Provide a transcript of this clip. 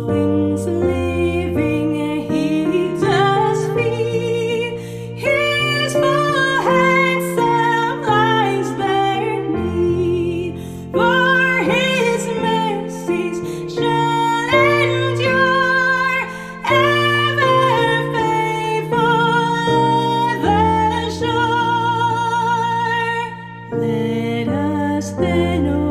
Let us then.